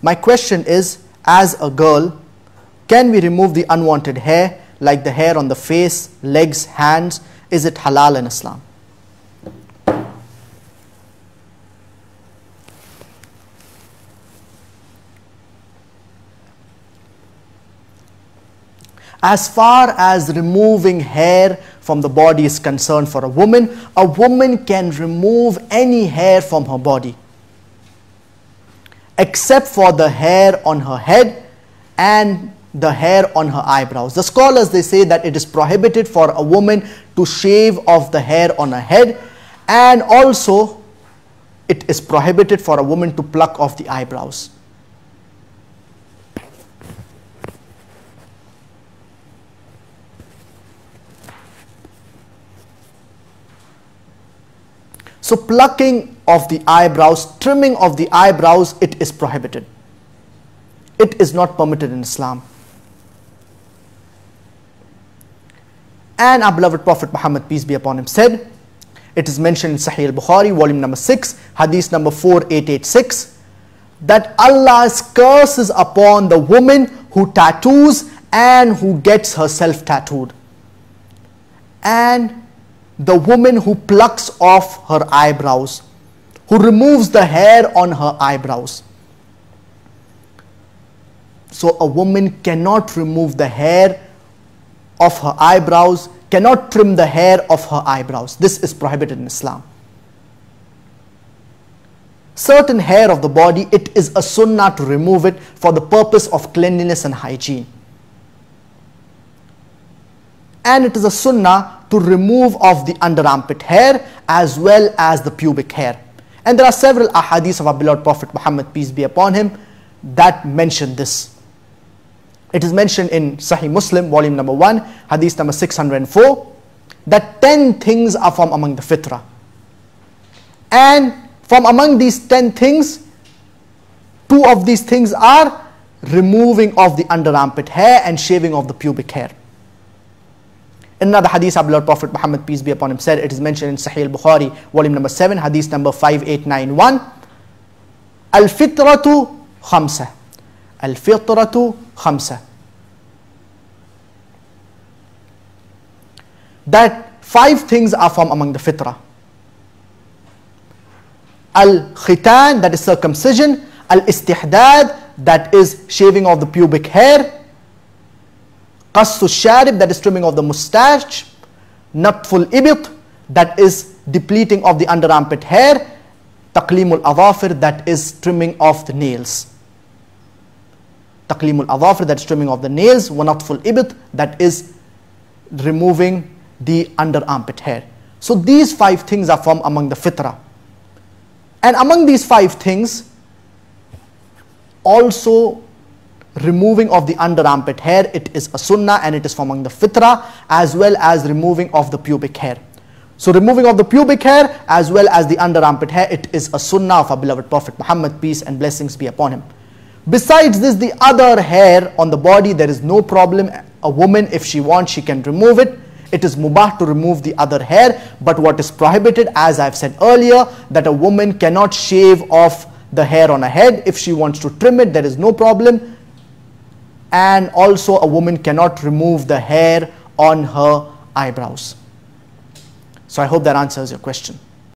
My question is, as a girl, can we remove the unwanted hair, like the hair on the face, legs, hands? Is it halal in Islam? As far as removing hair from the body is concerned for a woman can remove any hair from her body except for the hair on her head and the hair on her eyebrows. The scholars, they say that it is prohibited for a woman to shave off the hair on her head, and also it is prohibited for a woman to pluck off the eyebrows. So plucking of the eyebrows, trimming of the eyebrows, it is prohibited. It is not permitted in Islam. And our beloved Prophet Muhammad, peace be upon him, said, it is mentioned in Sahih al-Bukhari, volume number 6, hadith number 4886, that Allah's curse is upon the woman who tattoos and who gets herself tattooed, and the woman who plucks off her eyebrows, who removes the hair on her eyebrows. So a woman cannot remove the hair of her eyebrows, cannot trim the hair of her eyebrows. This is prohibited in Islam. Certain hair of the body, it is a sunnah to remove it for the purpose of cleanliness and hygiene. And it is a sunnah to remove off the under armpit hair as well as the pubic hair. And there are several ahadith of our beloved Prophet Muhammad, peace be upon him, that mention this. It is mentioned in Sahih Muslim, volume number 1, hadith number 604, that 10 things are from among the fitrah. And from among these 10 things, 2 of these things are removing of the under armpit hair and shaving of the pubic hair. Another hadith, our beloved Prophet Muhammad, peace be upon him, said, it is mentioned in Sahih al-Bukhari, volume number 7, hadith number 5891, Al-fitratu khamsa. Al-fitratu khamsa. That 5 things are from among the fitrah. Al-khitan, that is circumcision. Al-istihdad, that is shaving of the pubic hair. Qassu sharib, that is trimming of the mustache. Natful ibit, that is depleting of the under armpit hair. Taqlimul adhafir, that is trimming of the nails. Taqlimul adhafir, that is trimming of the nails. Wa natful ibit, that is removing the under armpit hair. So these 5 things are from among the fitrah. And among these 5 things, also removing of the under armpit hair, it is a sunnah and it is from among the fitrah, as well as removing of the pubic hair. So removing of the pubic hair as well as the under armpit hair, it is a sunnah of our beloved Prophet Muhammad, peace and blessings be upon him. Besides this, the other hair on the body, there is no problem. A woman, if she wants, she can remove it. It is mubah to remove the other hair, but what is prohibited, as I have said earlier, that a woman cannot shave off the hair on her head. If she wants to trim it, there is no problem. And also a woman cannot remove the hair on her eyebrows. So I hope that answers your question.